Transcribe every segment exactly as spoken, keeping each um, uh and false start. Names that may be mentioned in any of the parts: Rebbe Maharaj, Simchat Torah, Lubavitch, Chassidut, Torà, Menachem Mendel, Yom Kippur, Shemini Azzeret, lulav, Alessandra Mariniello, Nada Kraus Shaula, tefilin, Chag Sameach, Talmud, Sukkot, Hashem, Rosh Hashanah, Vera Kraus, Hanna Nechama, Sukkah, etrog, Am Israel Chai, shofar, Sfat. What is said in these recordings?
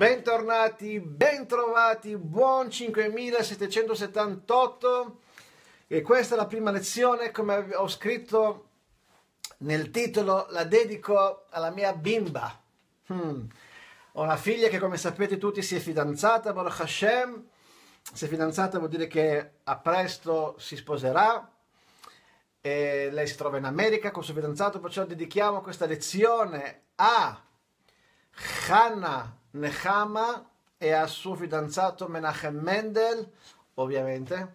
Bentornati, bentrovati, buon cinquemilasettecentosettantotto, e questa è la prima lezione. Come ho scritto nel titolo, la dedico alla mia bimba. Hmm. Ho una figlia che, come sapete tutti, si è fidanzata, Baruch Hashem. Si è fidanzata vuol dire che a presto si sposerà, e lei si trova in America con il suo fidanzato, perciò dedichiamo questa lezione a Hanna Nechama e al suo fidanzato Menachem Mendel, ovviamente,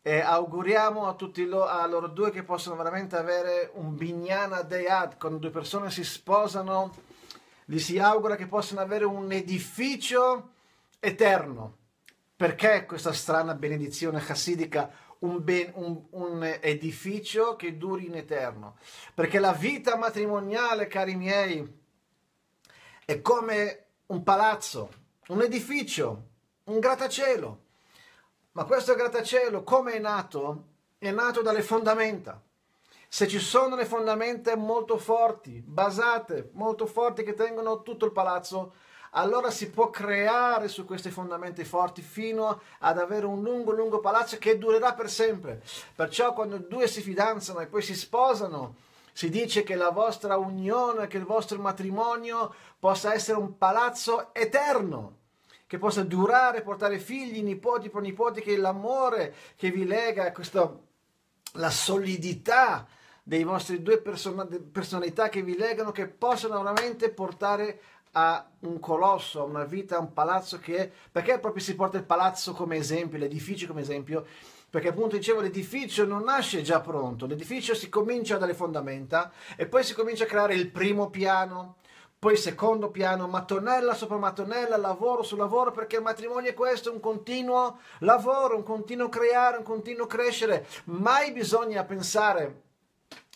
e auguriamo a tutti lo, a loro due che possano veramente avere un bignana deyad. Quando due persone si sposano gli si augura che possano avere un edificio eterno. Perché questa strana benedizione chassidica, un, ben, un, un edificio che duri in eterno? Perché la vita matrimoniale, cari miei, è come un palazzo, un edificio, un grattacielo. Ma questo grattacielo come è nato? È nato dalle fondamenta. Se ci sono le fondamenta molto forti, basate, molto forti, che tengono tutto il palazzo, allora si può creare su queste fondamenta forti fino ad avere un lungo, lungo palazzo che durerà per sempre. Perciò quando due si fidanzano e poi si sposano, si dice che la vostra unione, che il vostro matrimonio possa essere un palazzo eterno, che possa durare, portare figli, nipoti, pronipoti, che l'amore che vi lega, questa, la solidità dei vostri due person- personalità che vi legano, che possano veramente portare a un colosso, a una vita, a un palazzo che... Perché proprio si porta il palazzo come esempio, l'edificio come esempio? Perché appunto dicevo, l'edificio non nasce già pronto, l'edificio si comincia dalle fondamenta e poi si comincia a creare il primo piano, poi il secondo piano, mattonella sopra mattonella, lavoro su lavoro, perché il matrimonio è questo, un continuo lavoro, un continuo creare, un continuo crescere. Mai bisogna pensare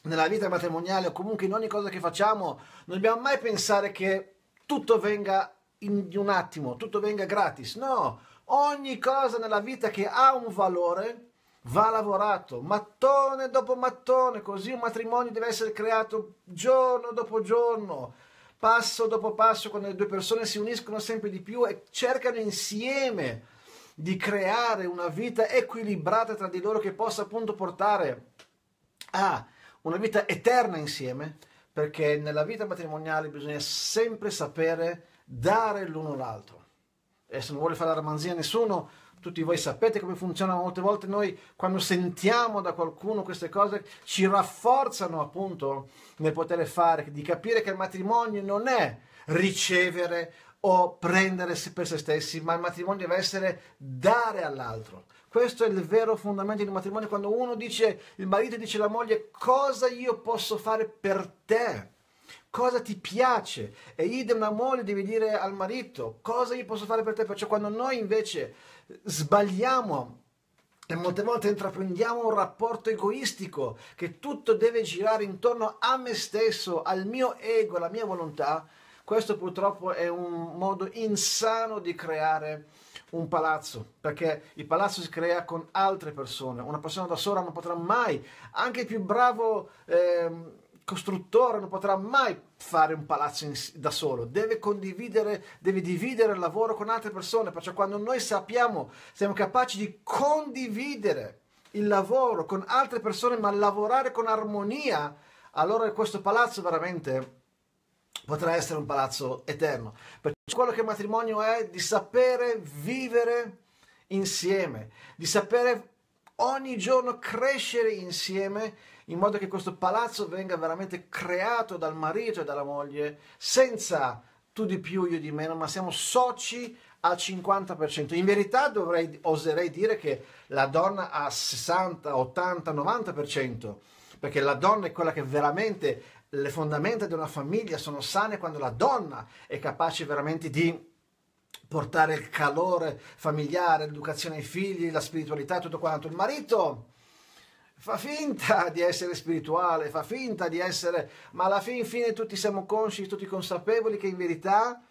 nella vita matrimoniale, o comunque in ogni cosa che facciamo, non dobbiamo mai pensare che tutto venga in un attimo, tutto venga gratis, no! Ogni cosa nella vita che ha un valore va lavorato, mattone dopo mattone, così un matrimonio deve essere creato giorno dopo giorno, passo dopo passo, quando le due persone si uniscono sempre di più e cercano insieme di creare una vita equilibrata tra di loro, che possa appunto portare a una vita eterna insieme, perché nella vita matrimoniale bisogna sempre sapere dare l'uno all'altro. Adesso non vuole fare la ramanzia a nessuno, tutti voi sapete come funziona. Molte volte noi, quando sentiamo da qualcuno queste cose, ci rafforzano appunto nel poter fare, di capire che il matrimonio non è ricevere o prendere per se stessi, ma il matrimonio deve essere dare all'altro. Questo è il vero fondamento del matrimonio, quando uno dice, il marito dice alla moglie: cosa io posso fare per te? Cosa ti piace? E idem la moglie deve dire al marito: cosa io posso fare per te? Perciò quando noi invece sbagliamo e molte volte intraprendiamo un rapporto egoistico, che tutto deve girare intorno a me stesso, al mio ego, alla mia volontà, questo purtroppo è un modo insano di creare un palazzo, perché il palazzo si crea con altre persone. Una persona da sola non potrà mai, anche il più bravo eh, costruttore non potrà mai fare un palazzo in, da solo, deve condividere, deve dividere il lavoro con altre persone. Perciò quando noi sappiamo, siamo capaci di condividere il lavoro con altre persone, ma lavorare con armonia, allora questo palazzo veramente potrà essere un palazzo eterno. Perciò quello che il matrimonio è, di sapere vivere insieme, di sapere ogni giorno crescere insieme, in modo che questo palazzo venga veramente creato dal marito e dalla moglie, senza tu di più, io di meno, ma siamo soci al cinquanta per cento. In verità dovrei, oserei dire che la donna ha sessanta, ottanta, novanta per cento, perché la donna è quella che veramente, le fondamenta di una famiglia sono sane quando la donna è capace veramente di portare il calore familiare, l'educazione ai figli, la spiritualità, tutto quanto. Il marito fa finta di essere spirituale, fa finta di essere... ma alla fin fine tutti siamo consci, tutti consapevoli che in verità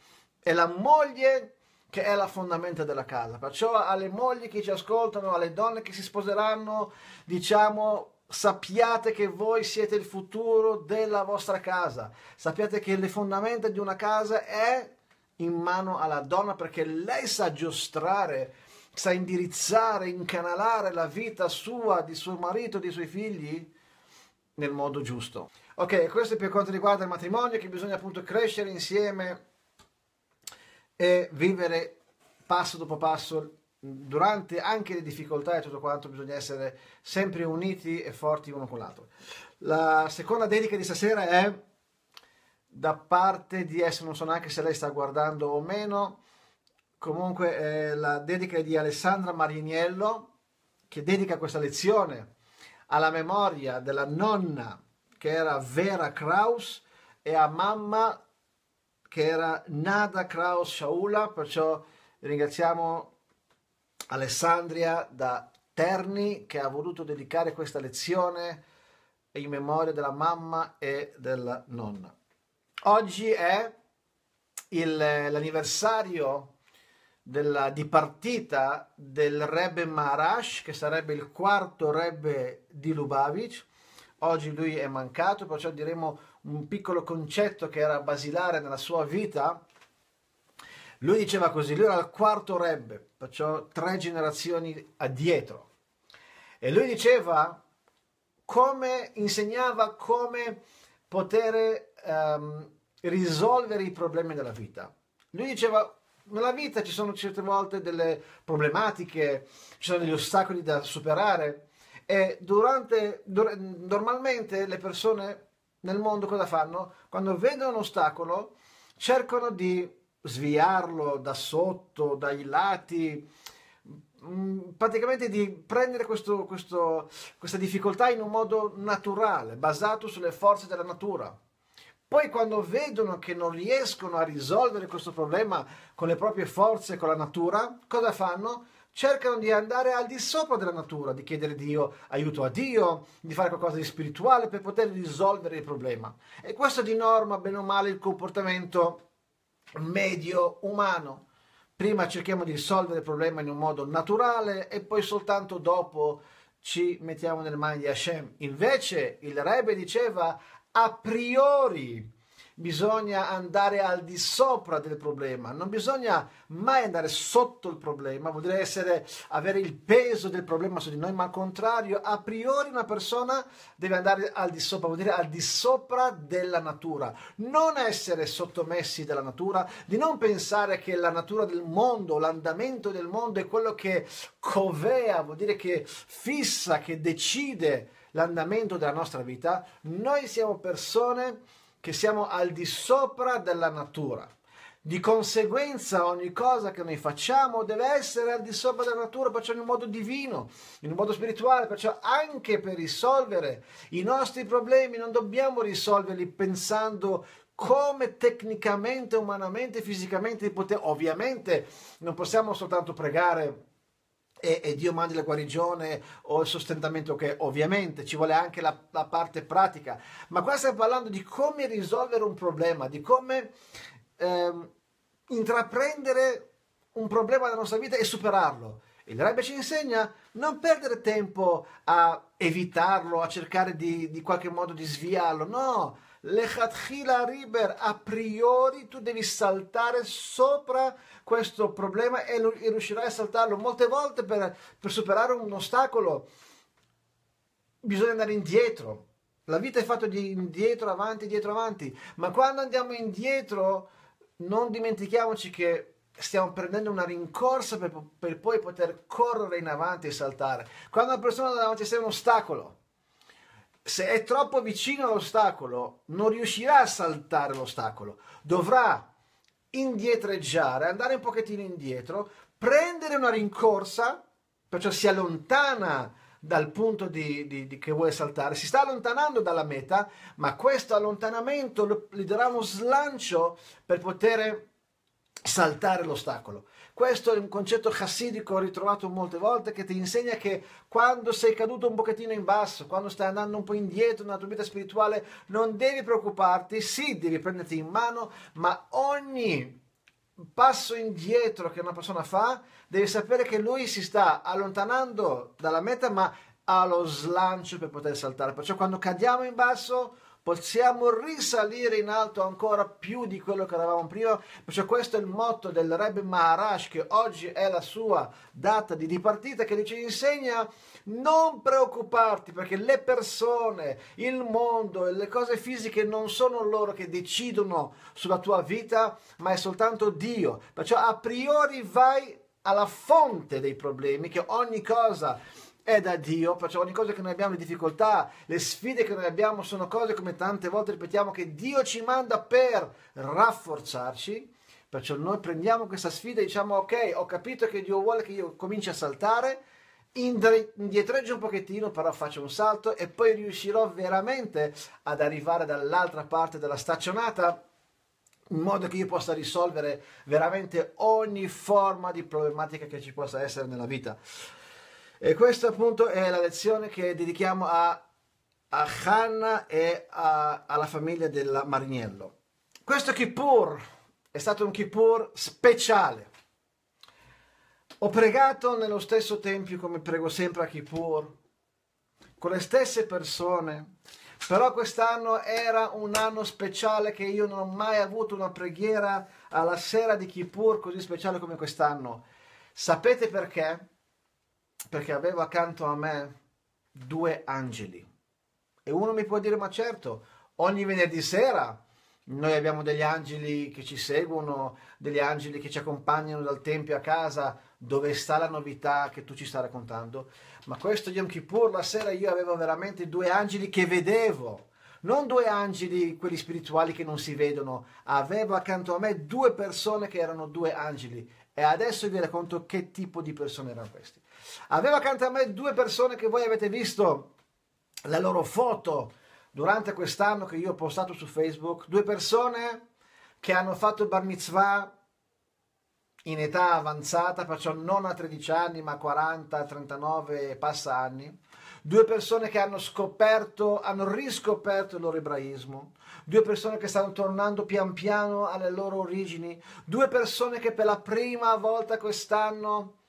è la moglie che è la fondamenta della casa. Perciò alle mogli che ci ascoltano, alle donne che si sposeranno, diciamo: sappiate che voi siete il futuro della vostra casa. Sappiate che le fondamenta di una casa è in mano alla donna, perché lei sa giostrare, sa indirizzare, incanalare la vita sua, di suo marito, dei suoi figli nel modo giusto. Ok, questo è per quanto riguarda il matrimonio, che bisogna appunto crescere insieme e vivere passo dopo passo durante anche le difficoltà e tutto quanto. Bisogna essere sempre uniti e forti uno con l'altro. La seconda dedica di stasera è da parte di essere, non so neanche se lei sta guardando o meno, comunque è la dedica di Alessandra Mariniello, che dedica questa lezione alla memoria della nonna, che era Vera Kraus, e a mamma, che era Nada Kraus Shaula. Perciò ringraziamo Alessandria da Terni, che ha voluto dedicare questa lezione in memoria della mamma e della nonna. Oggi è l'anniversario della dipartita del Rebbe Maharaj, che sarebbe il quarto Rebbe di Lubavitch. Oggi lui è mancato, perciò diremo un piccolo concetto che era basilare nella sua vita. Lui diceva così, lui era il quarto Rebbe, perciò tre generazioni addietro. E lui diceva, come insegnava come poter um, risolvere i problemi della vita. Lui diceva, nella vita ci sono certe volte delle problematiche, ci sono degli ostacoli da superare, e durante, dur- normalmente le persone nel mondo cosa fanno? Quando vedono un ostacolo cercano di sviarlo da sotto, dai lati, praticamente di prendere questo, questo, questa difficoltà in un modo naturale, basato sulle forze della natura. Poi quando vedono che non riescono a risolvere questo problema con le proprie forze, con la natura, cosa fanno? Cercano di andare al di sopra della natura, di chiedere Dio, aiuto a Dio, di fare qualcosa di spirituale per poter risolvere il problema. E questo è di norma, bene o male, il comportamento medio umano. Prima cerchiamo di risolvere il problema in un modo naturale e poi soltanto dopo ci mettiamo nelle mani di Hashem. Invece il Rebbe diceva, a priori bisogna andare al di sopra del problema, non bisogna mai andare sotto il problema, vuol dire essere, avere il peso del problema su di noi, ma al contrario, a priori una persona deve andare al di sopra, vuol dire al di sopra della natura, non essere sottomessi dalla natura, di non pensare che la natura del mondo, l'andamento del mondo è quello che covea, vuol dire che fissa, che decide l'andamento della nostra vita. Noi siamo persone che siamo al di sopra della natura. Di conseguenza ogni cosa che noi facciamo deve essere al di sopra della natura, perciò in un modo divino, in un modo spirituale, perciò anche per risolvere i nostri problemi non dobbiamo risolverli pensando come tecnicamente, umanamente, fisicamente di poter. Ovviamente non possiamo soltanto pregare E, e Dio mandi la guarigione o il sostentamento, che ovviamente ci vuole anche la, la parte pratica, ma qua stiamo parlando di come risolvere un problema, di come ehm, intraprendere un problema della nostra vita e superarlo. Il Rebbe ci insegna non perdere tempo a evitarlo, a cercare di, di qualche modo di sviarlo, no, l'echatchila riber, a priori tu devi saltare sopra questo problema e riuscirai a saltarlo. Molte volte per, per superare un ostacolo bisogna andare indietro, la vita è fatta di indietro, avanti, dietro, avanti, ma quando andiamo indietro non dimentichiamoci che stiamo prendendo una rincorsa per, per poi poter correre in avanti e saltare. Quando una persona davanti a sé è un ostacolo, se è troppo vicino all'ostacolo non riuscirà a saltare l'ostacolo, dovrà indietreggiare, andare un pochettino indietro, prendere una rincorsa, perciò si allontana dal punto di, di, di che vuole saltare, si sta allontanando dalla meta, ma questo allontanamento lo, gli darà uno slancio per poter saltare l'ostacolo. Questo è un concetto chassidico ritrovato molte volte, che ti insegna che quando sei caduto un pochettino in basso, quando stai andando un po' indietro nella tua vita spirituale, non devi preoccuparti, sì, devi prenderti in mano, ma ogni passo indietro che una persona fa, devi sapere che lui si sta allontanando dalla meta, ma ha lo slancio per poter saltare. Perciò quando cadiamo in basso possiamo risalire in alto ancora più di quello che eravamo prima, perciò questo è il motto del Rebbe Maharaj, che oggi è la sua data di dipartita, che ci insegna non preoccuparti, perché le persone, il mondo, le cose fisiche non sono loro che decidono sulla tua vita, ma è soltanto Dio. Perciò a priori vai alla fonte dei problemi, che ogni cosa è da Dio, perciò ogni cosa che noi abbiamo, le difficoltà, le sfide che noi abbiamo sono cose, come tante volte ripetiamo, che Dio ci manda per rafforzarci. Perciò noi prendiamo questa sfida e diciamo: ok, ho capito che Dio vuole che io cominci a saltare, indietreggio un pochettino, però faccio un salto e poi riuscirò veramente ad arrivare dall'altra parte della staccionata, in modo che io possa risolvere veramente ogni forma di problematica che ci possa essere nella vita. E questa appunto è la lezione che dedichiamo a, a Hanna e a, alla famiglia della Mariniello. Questo Kippur è stato un Kippur speciale. Ho pregato nello stesso tempio, come prego sempre a Kippur, con le stesse persone, però quest'anno era un anno speciale, che io non ho mai avuto una preghiera alla sera di Kippur così speciale come quest'anno. Sapete perché? Perché avevo accanto a me due angeli. E uno mi può dire: ma certo, ogni venerdì sera noi abbiamo degli angeli che ci seguono, degli angeli che ci accompagnano dal tempio a casa. Dove sta la novità che tu ci stai raccontando? Ma questo Yom Kippur, la sera, io avevo veramente due angeli che vedevo. Non due angeli, quelli spirituali che non si vedono. Avevo accanto a me due persone che erano due angeli. E adesso vi racconto che tipo di persone erano questi. Avevo accanto a me due persone che voi avete visto la loro foto durante quest'anno che io ho postato su Facebook. Due persone che hanno fatto bar mitzvah in età avanzata, perciò non a tredici anni ma a quaranta, trentanove e passa anni. Due persone che hanno scoperto, hanno riscoperto il loro ebraismo. Due persone che stanno tornando pian piano alle loro origini. Due persone che per la prima volta quest'anno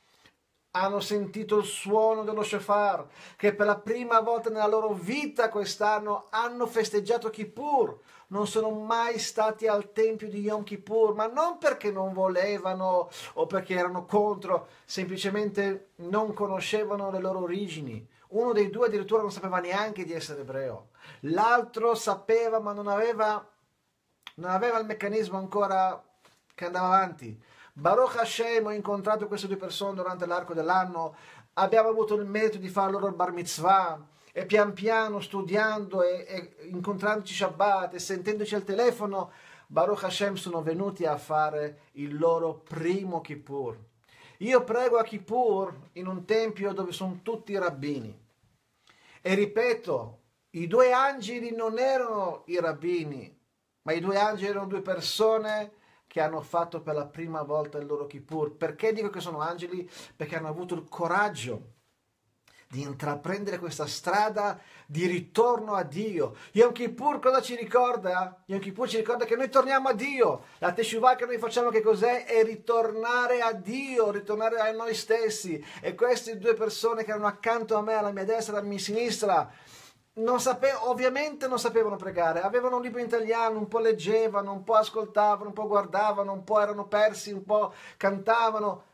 hanno sentito il suono dello shofar, che per la prima volta nella loro vita quest'anno hanno festeggiato Kippur. Non sono mai stati al tempio di Yom Kippur, ma non perché non volevano o perché erano contro, semplicemente non conoscevano le loro origini. Uno dei due addirittura non sapeva neanche di essere ebreo. L'altro sapeva, ma non aveva, non aveva il meccanismo ancora che andava avanti. Baruch Hashem, ho incontrato queste due persone durante l'arco dell'anno, abbiamo avuto il merito di fare loro il bar mitzvah, e pian piano, studiando e, e incontrandoci Shabbat e sentendoci al telefono, Baruch Hashem sono venuti a fare il loro primo Kippur. Io prego a Kippur in un tempio dove sono tutti rabbini, e ripeto, i due angeli non erano i rabbini, ma i due angeli erano due persone che hanno fatto per la prima volta il loro Kippur. Perché dico che sono angeli? Perché hanno avuto il coraggio di intraprendere questa strada di ritorno a Dio. Yom Kippur cosa ci ricorda? Yom Kippur ci ricorda che noi torniamo a Dio. La teshuvah che noi facciamo che cos'è? È ritornare a Dio, ritornare a noi stessi. E queste due persone che erano accanto a me, alla mia destra e alla mia sinistra, Non sape- ovviamente non sapevano pregare, avevano un libro in italiano, un po' leggevano, un po' ascoltavano, un po' guardavano, un po' erano persi, un po' cantavano.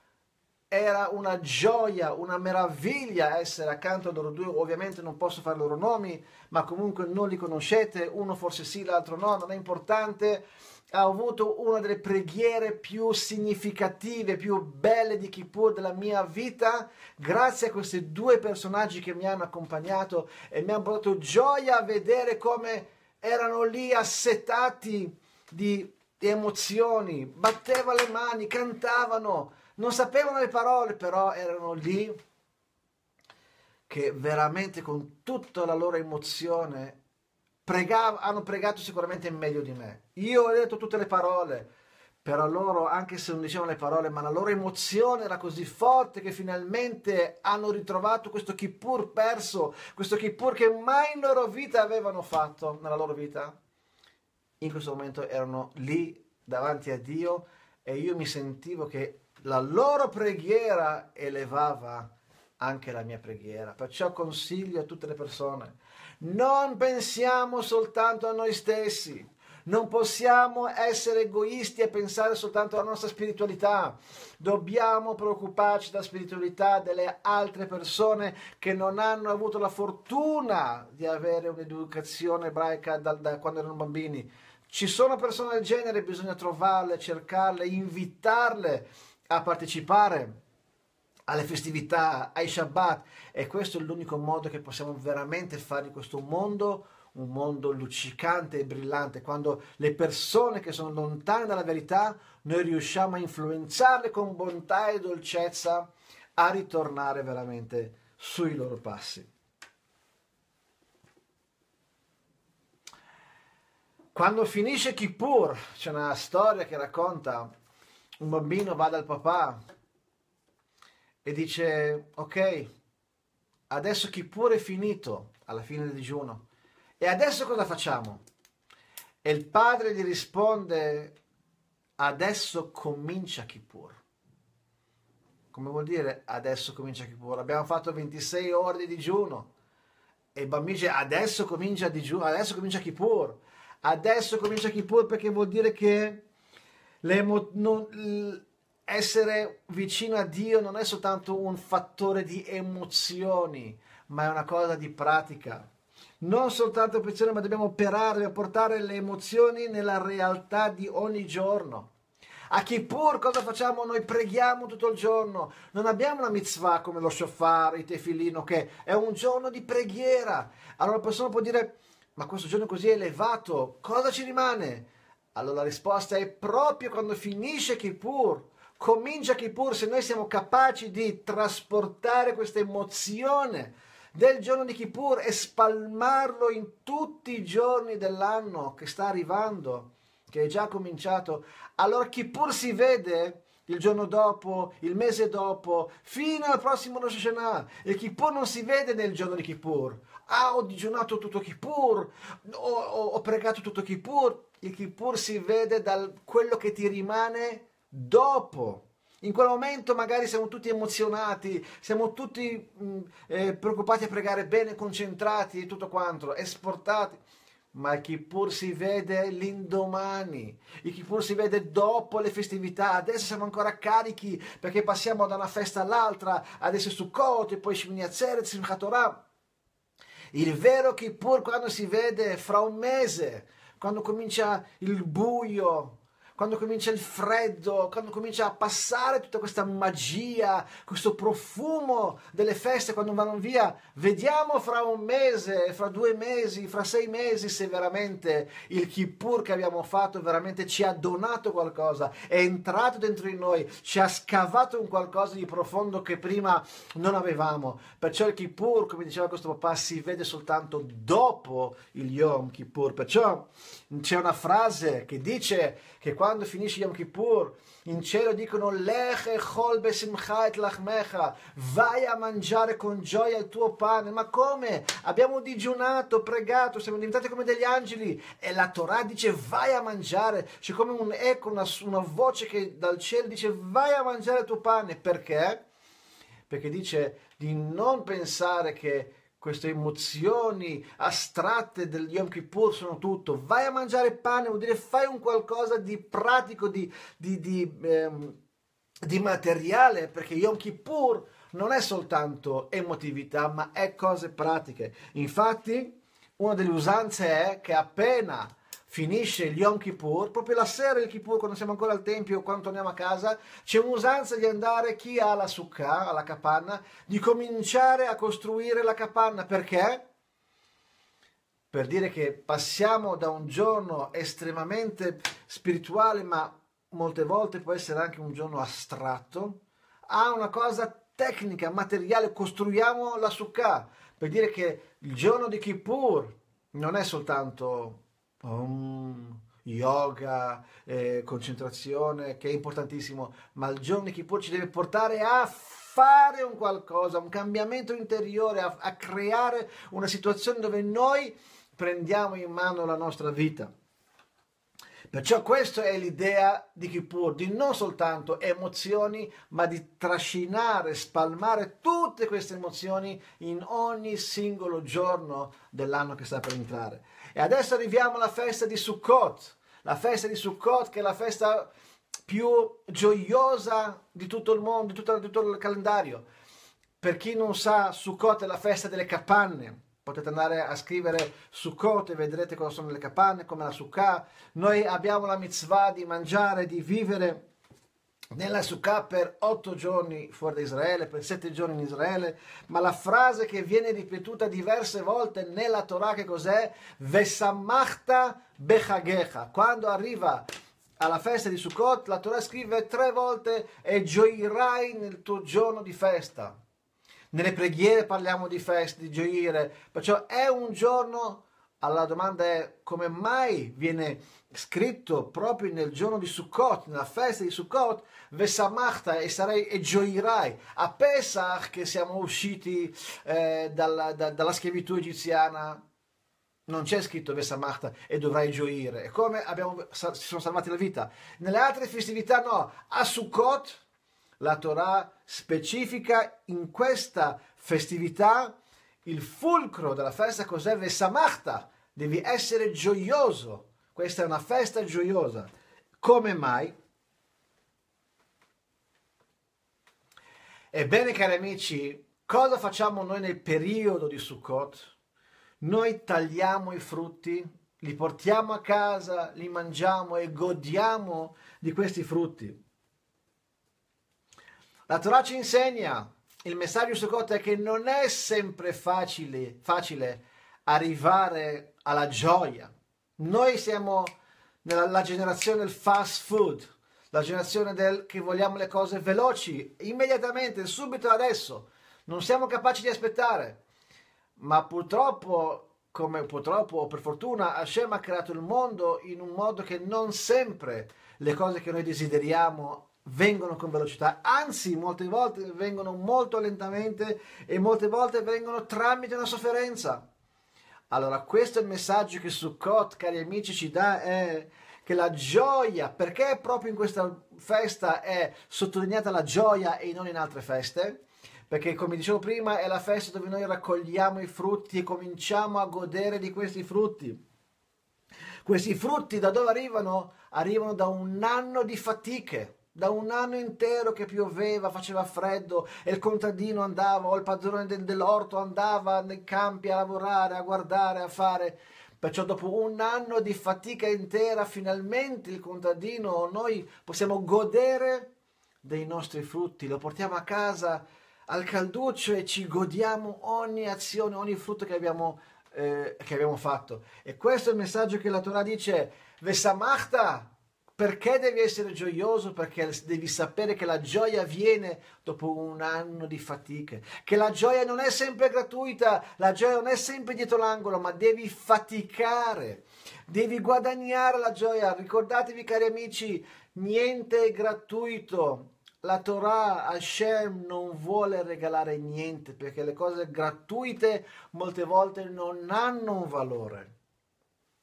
Era una gioia, una meraviglia essere accanto a loro due. Ovviamente non posso fare i loro nomi, ma comunque non li conoscete, uno forse sì, l'altro no, non è importante. Ha avuto una delle preghiere più significative, più belle di Kippur della mia vita, grazie a questi due personaggi che mi hanno accompagnato e mi hanno portato gioia a vedere come erano lì assetati di, di emozioni, battevano le mani, cantavano, non sapevano le parole, però erano lì che veramente con tutta la loro emozione Pregavo, hanno pregato sicuramente meglio di me. Io ho detto tutte le parole, però loro, anche se non dicevano le parole, ma la loro emozione era così forte che finalmente hanno ritrovato questo Kippur perso, questo Kippur che mai in loro vita avevano fatto, nella loro vita. In questo momento erano lì davanti a Dio e io mi sentivo che la loro preghiera elevava anche la mia preghiera. Perciò consiglio a tutte le persone, non pensiamo soltanto a noi stessi, non possiamo essere egoisti e pensare soltanto alla nostra spiritualità. Dobbiamo preoccuparci della spiritualità delle altre persone che non hanno avuto la fortuna di avere un'educazione ebraica da, da quando erano bambini. Ci sono persone del genere, bisogna trovarle, cercarle, invitarle a partecipare alle festività, ai Shabbat, e questo è l'unico modo che possiamo veramente fare di questo mondo un mondo luccicante e brillante, quando le persone che sono lontane dalla verità noi riusciamo a influenzarle con bontà e dolcezza a ritornare veramente sui loro passi. Quando finisce Kippur c'è una storia che racconta un bambino va dal papà e dice: ok, adesso Kippur è finito, alla fine del digiuno, e adesso cosa facciamo? E il padre gli risponde: adesso comincia Kippur. Come vuol dire adesso comincia Kippur? Abbiamo fatto ventisei ore di digiuno e il bambino dice: adesso comincia digiuno, adesso comincia Kippur. Adesso comincia Kippur perché vuol dire che le non, essere vicino a Dio non è soltanto un fattore di emozioni, ma è una cosa di pratica. Non soltanto opzione, ma dobbiamo operare, dobbiamo portare le emozioni nella realtà di ogni giorno. A Kippur cosa facciamo? Noi preghiamo tutto il giorno. Non abbiamo una mitzvah come lo shofar, il tefilino, che è un giorno di preghiera. Allora la persona può dire: ma questo giorno così elevato, cosa ci rimane? Allora la risposta è proprio quando finisce Kippur, comincia Kippur, se noi siamo capaci di trasportare questa emozione del giorno di Kippur e spalmarlo in tutti i giorni dell'anno che sta arrivando, che è già cominciato, allora Kippur si vede il giorno dopo, il mese dopo, fino al prossimo Rosh Hashanah. E Kippur non si vede nel giorno di Kippur. Ah, ho digiunato tutto Kippur, ho, ho, ho pregato tutto Kippur. Il Kippur si vede da quello che ti rimane dopo. In quel momento magari siamo tutti emozionati, siamo tutti mh, eh, preoccupati a pregare bene, concentrati e tutto quanto, esportati. Ma il Kippur si vede l'indomani, il Kippur si vede dopo le festività. Adesso siamo ancora carichi perché passiamo da una festa all'altra, adesso è Sukkot e poi Shemini Azzeret, Simchat Torah. Il vero Kippur quando si vede fra un mese, quando comincia il buio, quando comincia il freddo, quando comincia a passare tutta questa magia, questo profumo delle feste quando vanno via. Vediamo fra un mese, fra due mesi, fra sei mesi se veramente il Kippur che abbiamo fatto veramente ci ha donato qualcosa, è entrato dentro di noi, ci ha scavato un qualcosa di profondo che prima non avevamo. Perciò il Kippur, come diceva questo papà, si vede soltanto dopo il Yom Kippur. Perciò c'è una frase che dice che quando Quando finisce Yom Kippur, in cielo dicono: Lech echol besimcha et lachmecha, vai a mangiare con gioia il tuo pane. Ma come? Abbiamo digiunato, pregato, siamo diventati come degli angeli. E la Torah dice: vai a mangiare. C'è come un eco, una, una voce che dal cielo dice: vai a mangiare il tuo pane. Perché? Perché dice di non pensare che queste emozioni astratte del Yom Kippur sono tutto. Vai a mangiare pane, vuol dire fai un qualcosa di pratico, di, di, di, ehm, di materiale, perché Yom Kippur non è soltanto emotività, ma è cose pratiche. Infatti, una delle usanze è che appena finisce il Yom Kippur, proprio la sera del Kippur, quando siamo ancora al tempio o quando torniamo a casa, c'è un'usanza di andare, chi ha la sukkah, alla capanna, di cominciare a costruire la capanna. Perché? Per dire che passiamo da un giorno estremamente spirituale, ma molte volte può essere anche un giorno astratto, a una cosa tecnica, materiale. Costruiamo la sukkah, per dire che il giorno di Kippur non è soltanto Um, yoga, eh, concentrazione, che è importantissimo, ma il giorno di Kippur ci deve portare a fare un qualcosa, un cambiamento interiore, a, a creare una situazione dove noi prendiamo in mano la nostra vita. Perciò questa è l'idea di Kippur, di non soltanto emozioni, ma di trascinare, spalmare tutte queste emozioni in ogni singolo giorno dell'anno che sta per entrare. E adesso arriviamo alla festa di Sukkot, la festa di Sukkot che è la festa più gioiosa di tutto il mondo, di tutto, di tutto il calendario. Per chi non sa, Sukkot è la festa delle capanne. Potete andare a scrivere Sukkot e vedrete cosa sono le capanne, come la Sukkah. Noi abbiamo la mitzvah di mangiare, di vivere nella Sukkah per otto giorni fuori da Israele, per sette giorni in Israele, ma la frase che viene ripetuta diverse volte nella Torah che cos'è? Vesamachta bechagecha. Quando arriva alla festa di Sukkot, la Torah scrive tre volte e gioirai nel tuo giorno di festa. Nelle preghiere parliamo di festa, di gioire, perciò è un giorno. Allora la domanda è: come mai viene scritto proprio nel giorno di Sukkot, nella festa di Sukkot, Vesamachta e sarai e gioirai? A Pesach, che siamo usciti eh, dalla, da, dalla schiavitù egiziana, non c'è scritto Vesamachta e dovrai gioire. E come abbiamo, si sono salvati la vita? Nelle altre festività no. A Sukkot la Torah specifica in questa festività il fulcro della festa, cos'è? Vesamachta, devi essere gioioso. Questa è una festa gioiosa. Come mai? Ebbene, cari amici, cosa facciamo noi nel periodo di Sukkot? Noi tagliamo i frutti, li portiamo a casa, li mangiamo e godiamo di questi frutti. La Torah ci insegna, il messaggio di Sukkot è che non è sempre facile, facile arrivare alla gioia. Noi siamo nella la generazione del fast food, la generazione del che vogliamo le cose veloci, immediatamente, subito, adesso. Non siamo capaci di aspettare. Ma purtroppo, come purtroppo o per fortuna, Hashem ha creato il mondo in un modo che non sempre le cose che noi desideriamo vengono con velocità, anzi molte volte vengono molto lentamente e molte volte vengono tramite una sofferenza. Allora questo è il messaggio che Sukkot, cari amici, ci dà, è che la gioia, perché proprio in questa festa è sottolineata la gioia e non in altre feste? Perché, come dicevo prima, è la festa dove noi raccogliamo i frutti e cominciamo a godere di questi frutti. Questi frutti da dove arrivano? Arrivano da un anno di fatiche, da un anno intero che pioveva, faceva freddo e il contadino andava o il padrone del, dell'orto andava nei campi a lavorare, a guardare, a fare. Perciò dopo un anno di fatica intera finalmente il contadino o noi possiamo godere dei nostri frutti, lo portiamo a casa al calduccio e ci godiamo ogni azione, ogni frutto che abbiamo, eh, che abbiamo fatto. E questo è il messaggio che la Torah dice: Vesamachta. Perché devi essere gioioso? Perché devi sapere che la gioia viene dopo un anno di fatiche, che la gioia non è sempre gratuita, la gioia non è sempre dietro l'angolo, ma devi faticare, devi guadagnare la gioia. Ricordatevi, cari amici, niente è gratuito. La Torah, Hashem, non vuole regalare niente, perché le cose gratuite molte volte non hanno un valore.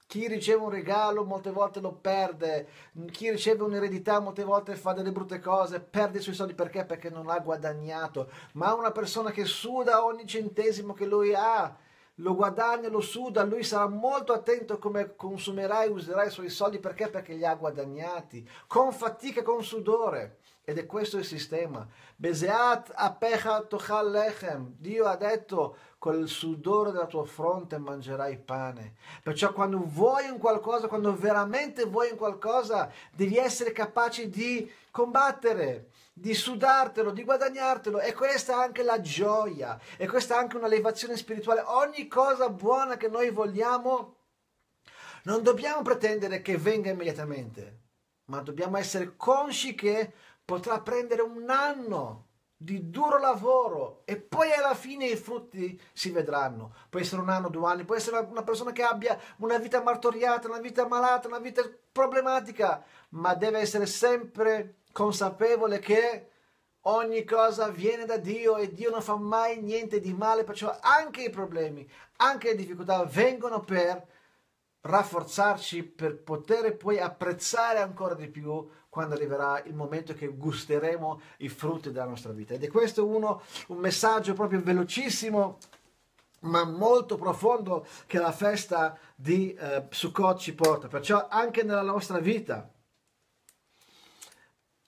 Chi riceve un regalo molte volte lo perde, chi riceve un'eredità molte volte fa delle brutte cose, perde i suoi soldi. Perché? Perché non l'ha guadagnato. Ma una persona che suda ogni centesimo che lui ha, lo guadagna, lo suda, lui sarà molto attento come consumerà e userà i suoi soldi. Perché? Perché li ha guadagnati, con fatica, con sudore. Ed è questo il sistema. Bezeat apecha tochal lechem. Dio ha detto: col sudore della tua fronte mangerai pane. Perciò quando vuoi un qualcosa, quando veramente vuoi un qualcosa, devi essere capace di combattere, di sudartelo, di guadagnartelo. E questa è anche la gioia, e questa è anche un'elevazione spirituale. Ogni cosa buona che noi vogliamo non dobbiamo pretendere che venga immediatamente, ma dobbiamo essere consci che potrà prendere un anno di duro lavoro e poi alla fine i frutti si vedranno. Può essere un anno, due anni, può essere una persona che abbia una vita martoriata, una vita malata, una vita problematica, ma deve essere sempre consapevole che ogni cosa viene da Dio e Dio non fa mai niente di male. Perciò anche i problemi, anche le difficoltà vengono per rafforzarci per poter poi apprezzare ancora di più quando arriverà il momento che gusteremo i frutti della nostra vita. Ed è questo uno, un messaggio proprio velocissimo ma molto profondo che la festa di eh, Sukkot ci porta. Perciò anche nella nostra vita,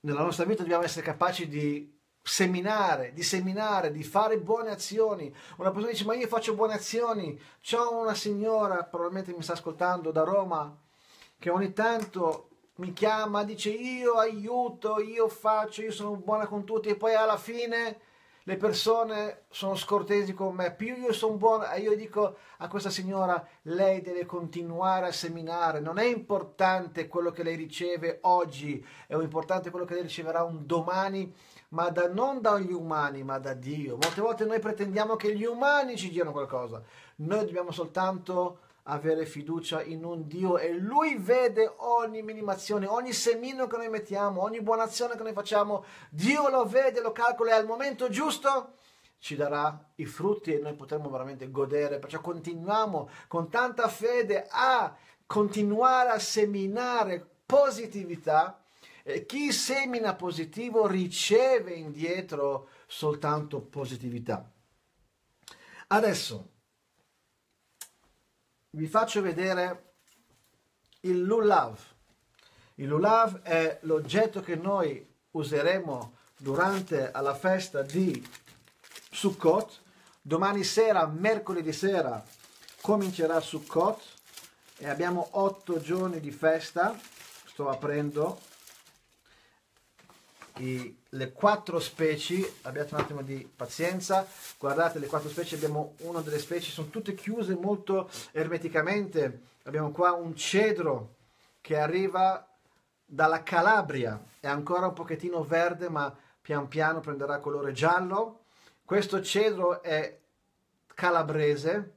nella nostra vita dobbiamo essere capaci di seminare, di seminare, di fare buone azioni. Una persona dice: ma io faccio buone azioni. C'è una signora, probabilmente mi sta ascoltando da Roma, che ogni tanto mi chiama, dice: io aiuto, io faccio, io sono buona con tutti, e poi alla fine le persone sono scortesi con me. Più io sono buona, io dico a questa signora: lei deve continuare a seminare. Non è importante quello che lei riceve oggi, è importante quello che lei riceverà un domani, ma da, non dagli umani, ma da Dio. Molte volte noi pretendiamo che gli umani ci diano qualcosa. Noi dobbiamo soltanto avere fiducia in un Dio, e Lui vede ogni minima azione, ogni semino che noi mettiamo, ogni buona azione che noi facciamo. Dio lo vede, lo calcola, e al momento giusto ci darà i frutti e noi potremo veramente godere. Perciò continuiamo con tanta fede a continuare a seminare positività, e chi semina positivo riceve indietro soltanto positività. Adesso vi faccio vedere il lulav. Il lulav è l'oggetto che noi useremo durante la festa di Sukkot. Domani sera, mercoledì sera, comincerà Sukkot e abbiamo otto giorni di festa. Sto aprendo i, le quattro specie. Abbiate un attimo di pazienza, guardate le quattro specie. Abbiamo una delle specie, sono tutte chiuse molto ermeticamente. Abbiamo qua un cedro che arriva dalla Calabria, è ancora un pochettino verde ma pian piano prenderà colore giallo. Questo cedro è calabrese,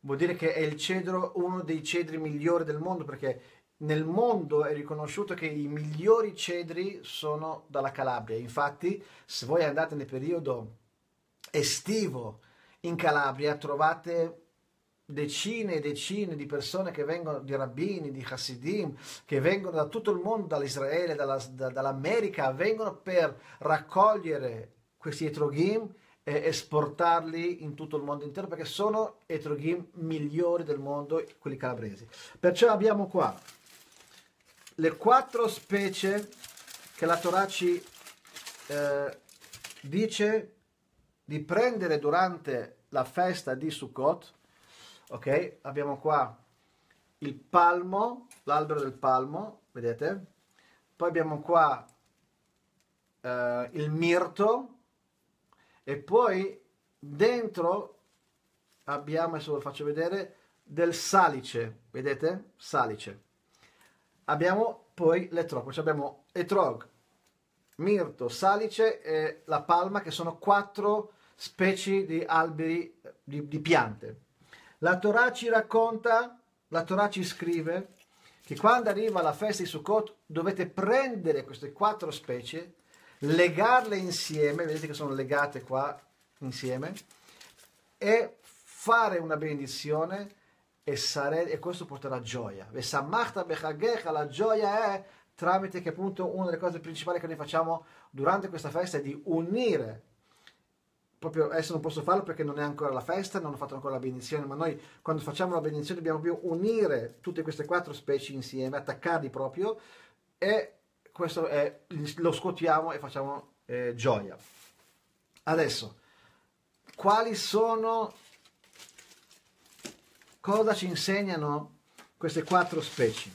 vuol dire che è il cedro, uno dei cedri migliori del mondo, perché nel mondo è riconosciuto che i migliori cedri sono dalla Calabria. Infatti, se voi andate nel periodo estivo in Calabria, trovate decine e decine di persone che vengono, di rabbini, di chassidim, che vengono da tutto il mondo, dall'Israele, dalla, da, dall'America, vengono per raccogliere questi etrogim e esportarli in tutto il mondo intero, perché sono etrogim migliori del mondo, quelli calabresi. Perciò abbiamo qua le quattro specie che la Torah ci eh, dice di prendere durante la festa di Sukkot. Ok, abbiamo qua il palmo, l'albero del palmo, vedete? Poi abbiamo qua eh, il mirto, e poi dentro abbiamo, adesso ve lo faccio vedere, del salice, vedete? Salice. Abbiamo poi l'etrog, cioè abbiamo etrog, mirto, salice e la palma, che sono quattro specie di alberi, di, di piante. La Torah ci racconta, la Torah ci scrive che quando arriva la festa di Sukkot dovete prendere queste quattro specie, legarle insieme, vedete che sono legate qua insieme, e fare una benedizione. E, sare, e questo porterà gioia. La gioia è tramite che, appunto, una delle cose principali che noi facciamo durante questa festa è di unire. Proprio adesso non posso farlo perché non è ancora la festa, non ho fatto ancora la benedizione, ma noi quando facciamo la benedizione dobbiamo più unire tutte queste quattro specie insieme, attaccarli proprio, e questo è, lo scuotiamo e facciamo eh, gioia. Adesso, quali sono... Cosa ci insegnano queste quattro specie?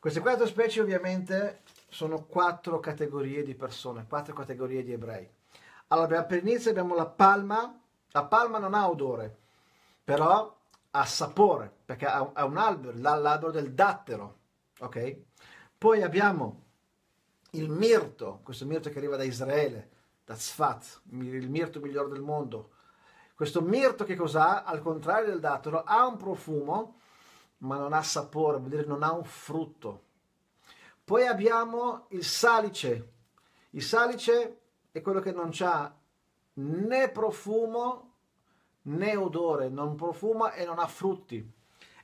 Queste quattro specie ovviamente sono quattro categorie di persone, quattro categorie di ebrei. Allora, per inizio abbiamo la palma. La palma non ha odore, però ha sapore, perché è un albero, l'albero del dattero, ok? Poi abbiamo il mirto, questo mirto che arriva da Israele, da Sfat, il mirto migliore del mondo. Questo mirto che cos'ha? Al contrario del dattero, ha un profumo, ma non ha sapore, vuol dire non ha un frutto. Poi abbiamo il salice. Il salice è quello che non ha né profumo né odore, non profuma e non ha frutti.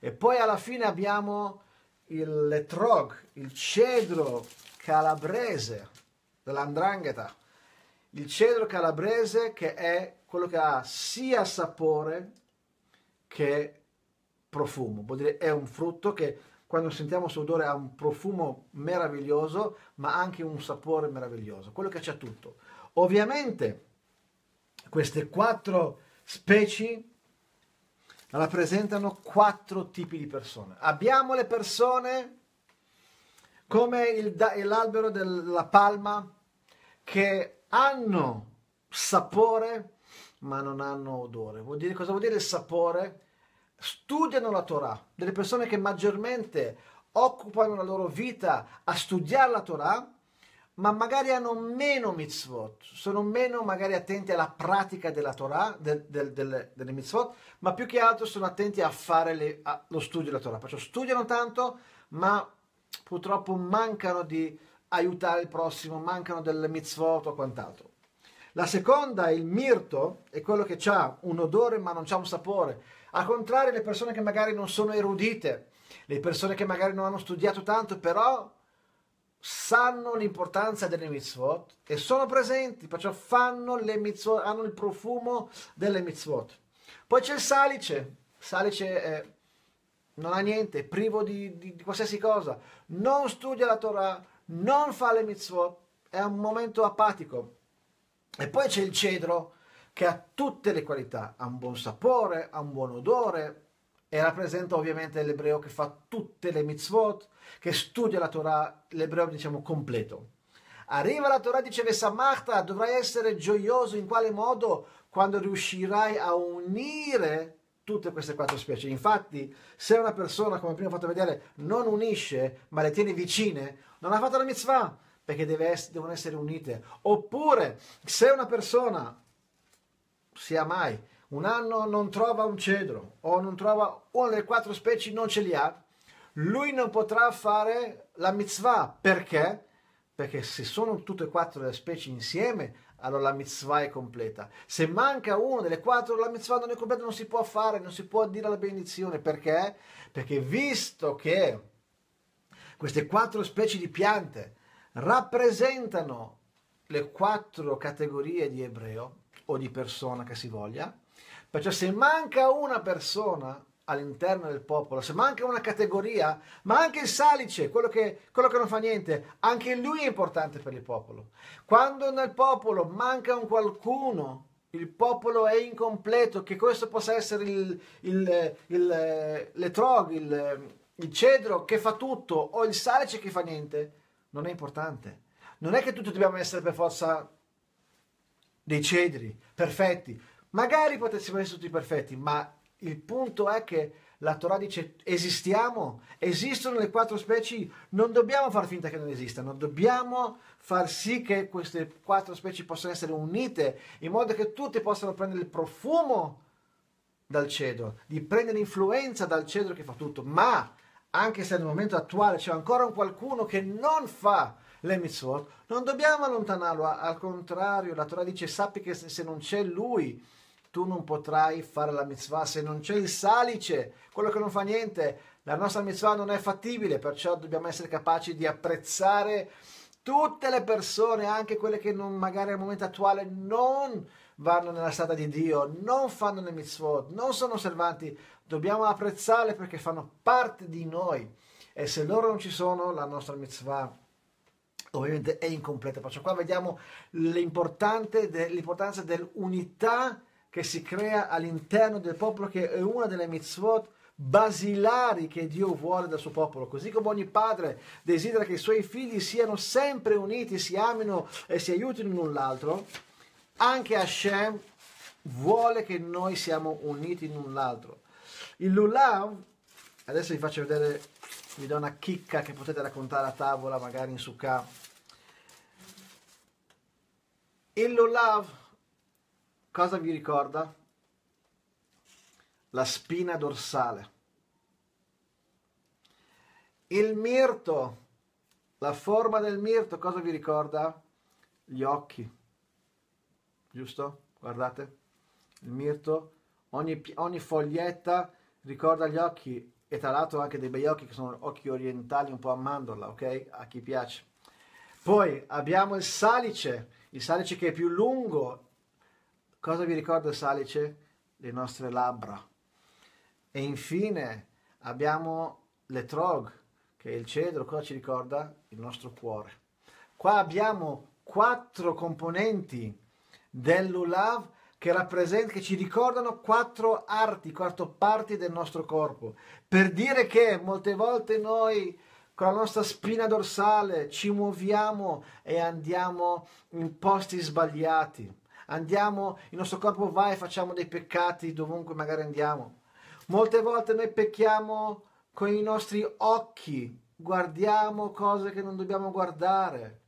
E poi alla fine abbiamo il letrog, il cedro calabrese dell'andrangheta. Il cedro calabrese che è quello che ha sia sapore che profumo. Vuol dire è un frutto che quando sentiamo sull'odore ha un profumo meraviglioso, ma anche un sapore meraviglioso. Quello che c'ha tutto. Ovviamente queste quattro specie rappresentano quattro tipi di persone. Abbiamo le persone come l'albero della palma che hanno sapore ma non hanno odore. Vuol dire, cosa vuol dire il sapore? Studiano la Torah, delle persone che maggiormente occupano la loro vita a studiare la Torah, ma magari hanno meno mitzvot, sono meno magari attenti alla pratica della Torah, del, del, del, delle mitzvot, ma più che altro sono attenti a fare le, a, lo studio della Torah. Perciò studiano tanto, ma purtroppo mancano di aiutare il prossimo, mancano delle mitzvot o quant'altro. La seconda, il mirto, è quello che ha un odore ma non c'ha un sapore. Al contrario, le persone che magari non sono erudite, le persone che magari non hanno studiato tanto, però sanno l'importanza delle mitzvot e sono presenti, perciò fanno le mitzvot, hanno il profumo delle mitzvot. Poi c'è il salice, salice è, non ha niente, è privo di, di, di qualsiasi cosa, non studia la Torah, non fa le mitzvot, è un momento apatico. E poi c'è il cedro che ha tutte le qualità, ha un buon sapore, ha un buon odore, e rappresenta ovviamente l'ebreo che fa tutte le mitzvot, che studia la Torah, l'ebreo diciamo completo. Arriva la Torah, dice Vesamachta, dovrai essere gioioso in quale modo? Quando riuscirai a unire tutte queste quattro specie. Infatti, se una persona, come prima ho fatto vedere, non unisce, ma le tiene vicine, non ha fatto la mitzvah, perché deve essere, devono essere unite. Oppure, se una persona, sia mai, un anno non trova un cedro o non trova una delle quattro specie, non ce li ha, lui non potrà fare la mitzvah. Perché? Perché se sono tutte e quattro le specie insieme, allora la mitzvah è completa. Se manca una delle quattro, la mitzvah non è completa, non si può fare, non si può dire la benedizione. Perché? Perché visto che queste quattro specie di piante rappresentano le quattro categorie di ebreo o di persona che si voglia, perciò se manca una persona all'interno del popolo, se manca una categoria, ma anche il salice, quello che, quello che non fa niente, anche lui è importante per il popolo. Quando nel popolo manca un qualcuno, il popolo è incompleto, che questo possa essere il, il, il letrog, il, il cedro che fa tutto, o il salice che fa niente, non è importante. Non è che tutti dobbiamo essere per forza dei cedri perfetti. Magari potessimo essere tutti perfetti, ma il punto è che la Torah dice esistiamo, esistono le quattro specie, non dobbiamo far finta che non esistano, dobbiamo far sì che queste quattro specie possano essere unite in modo che tutte possano prendere il profumo dal cedro, di prendere influenza dal cedro che fa tutto. Ma anche se nel momento attuale c'è ancora un qualcuno che non fa le mitzvot, non dobbiamo allontanarlo, al contrario la Torah dice sappi che se non c'è lui tu non potrai fare la mitzvah, se non c'è il salice, quello che non fa niente, la nostra mitzvah non è fattibile, perciò dobbiamo essere capaci di apprezzare tutte le persone, anche quelle che non, magari al momento attuale non vanno nella strada di Dio, non fanno le mitzvot, non sono osservanti, dobbiamo apprezzarle perché fanno parte di noi e se loro non ci sono la nostra mitzvah ovviamente è incompleta. Perciò qua vediamo l'importanza dell'unità che si crea all'interno del popolo, che è una delle mitzvot basilari che Dio vuole dal suo popolo, così come ogni padre desidera che i suoi figli siano sempre uniti, si amino e si aiutino l'un l'altro, anche Hashem vuole che noi siamo uniti l'un l'altro. Il lulav, adesso vi faccio vedere, vi do una chicca che potete raccontare a tavola, magari in Sukkah. Il lulav cosa vi ricorda? La spina dorsale. Il mirto, la forma del mirto, cosa vi ricorda? Gli occhi. Giusto? Guardate. Il mirto, ogni, ogni foglietta ricorda gli occhi. e tra l'altro anche dei bei occhi che sono occhi orientali un po' a mandorla, ok? A chi piace. Poi abbiamo il salice, il salice che è più lungo. Cosa vi ricorda il salice? Le nostre labbra. E infine abbiamo l'etrog, che è il cedro. Cosa ci ricorda? Il nostro cuore. Qua abbiamo quattro componenti del lulav che, rappresent- che ci ricordano quattro arti, quattro parti del nostro corpo. Per dire che molte volte noi con la nostra spina dorsale ci muoviamo e andiamo in posti sbagliati. Andiamo, il nostro corpo va e facciamo dei peccati dovunque magari andiamo. Molte volte noi pecchiamo con i nostri occhi, guardiamo cose che non dobbiamo guardare.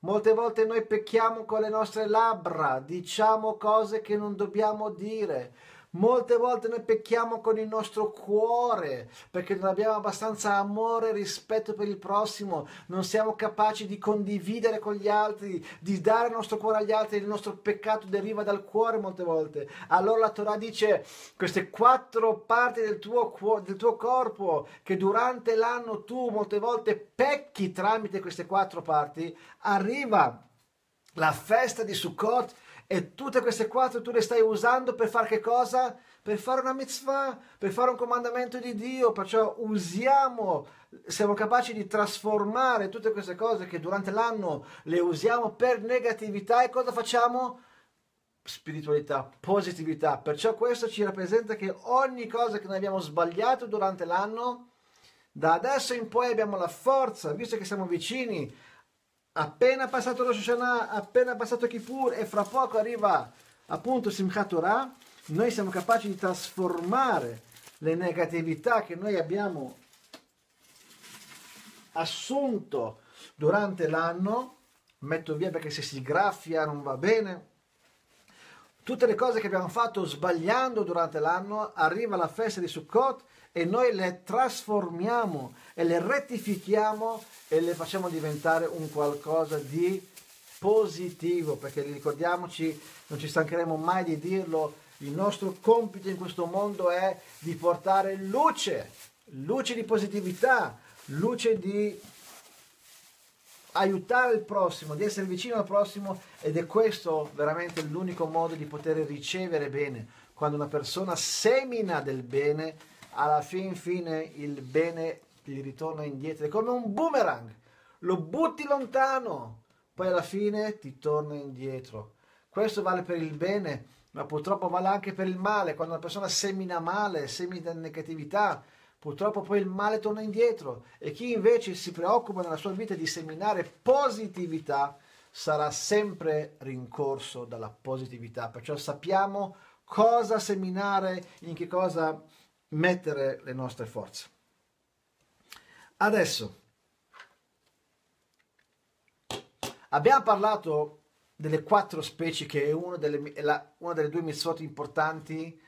Molte volte noi pecchiamo con le nostre labbra, diciamo cose che non dobbiamo dire. Molte volte noi pecchiamo con il nostro cuore, perché non abbiamo abbastanza amore e rispetto per il prossimo, non siamo capaci di condividere con gli altri, di dare il nostro cuore agli altri, il nostro peccato deriva dal cuore molte volte. Allora la Torah dice, queste quattro parti del tuo, cuo- del tuo corpo, che durante l'anno tu molte volte pecchi tramite queste quattro parti, arriva la festa di Sukkot, e tutte queste quattro tu le stai usando per fare che cosa? Per fare una mitzvah, per fare un comandamento di Dio. Perciò usiamo, siamo capaci di trasformare tutte queste cose che durante l'anno le usiamo per negatività, e cosa facciamo? Spiritualità, positività. Perciò questo ci rappresenta che ogni cosa che noi abbiamo sbagliato durante l'anno, da adesso in poi abbiamo la forza, visto che siamo vicini. Appena passato Rosh Hashanah, appena passato Kippur, e fra poco arriva appunto Simchat Torah, noi siamo capaci di trasformare le negatività che noi abbiamo assunto durante l'anno, metto via perché se si graffia non va bene, tutte le cose che abbiamo fatto sbagliando durante l'anno, arriva la festa di Sukkot e noi le trasformiamo e le rettifichiamo e le facciamo diventare un qualcosa di positivo, perché ricordiamoci, non ci stancheremo mai di dirlo, il nostro compito in questo mondo è di portare luce, luce di positività, luce di aiutare il prossimo, di essere vicino al prossimo, ed è questo veramente l'unico modo di poter ricevere bene. Quando una persona semina del bene, alla fin fine il bene ti ritorna indietro, è come un boomerang, lo butti lontano, poi alla fine ti torna indietro. Questo vale per il bene, ma purtroppo vale anche per il male. Quando una persona semina male, semina negatività, purtroppo poi il male torna indietro, e chi invece si preoccupa nella sua vita di seminare positività sarà sempre rincorso dalla positività. Perciò sappiamo cosa seminare, in che cosa mettere le nostre forze. Adesso abbiamo parlato delle quattro specie, che è una delle, è la, una delle due mitzvot importanti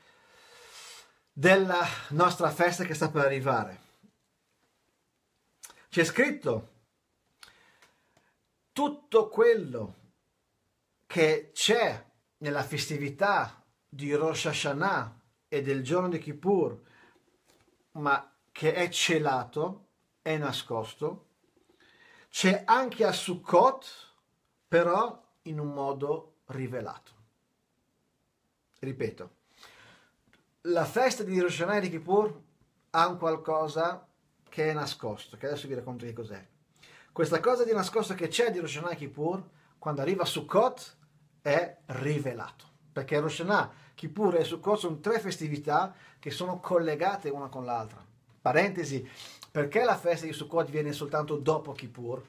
della nostra festa che sta per arrivare. C'è scritto tutto quello che c'è nella festività di Rosh Hashanah e del giorno di Kippur, ma che è celato, è nascosto. C'è anche a Sukkot, però in un modo rivelato. Ripeto, la festa di Rosh Hashanah e di Kippur ha un qualcosa che è nascosto, che adesso vi racconto che cos'è. Questa cosa di nascosto che c'è di Rosh Hashanah e Kippur, quando arriva Sukkot, è rivelato. Perché Rosh Hashanah, Kippur e Sukkot sono tre festività che sono collegate una con l'altra. Parentesi, perché la festa di Sukkot viene soltanto dopo Kippur?